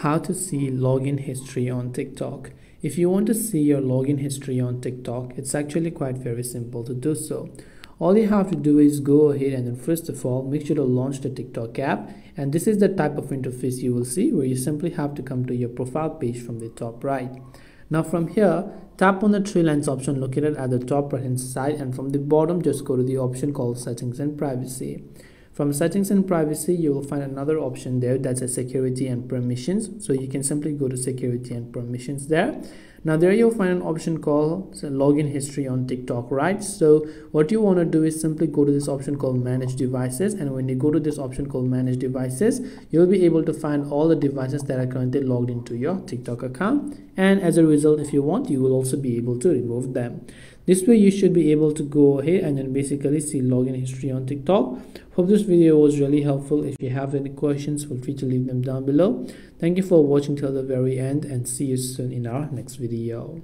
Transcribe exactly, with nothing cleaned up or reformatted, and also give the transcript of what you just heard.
How to see login history on TikTok. If you want to see your login history on TikTok, it's actually quite very simple to do so. All you have to do is go ahead and then first of all make sure to launch the TikTok app, and this is the type of interface you will see where you simply have to come to your profile page from the top right. Now from here, tap on the three lines option located at the top right hand side, and from the bottom just go to the option called Settings and Privacy. From Settings and Privacy, you will find another option there that says Security and Permissions. So you can simply go to Security and Permissions there. Now there you'll find an option called Login History on TikTok, right? So what you want to do is simply go to this option called Manage Devices, and when you go to this option called Manage Devices, you'll be able to find all the devices that are currently logged into your TikTok account, and as a result, if you want, you will also be able to remove them. This way you should be able to go ahead and then basically see login history on TikTok. Hope this video was really helpful. If you have any questions, feel free to leave them down below. Thank you for watching till the very end, and see you soon in our next video.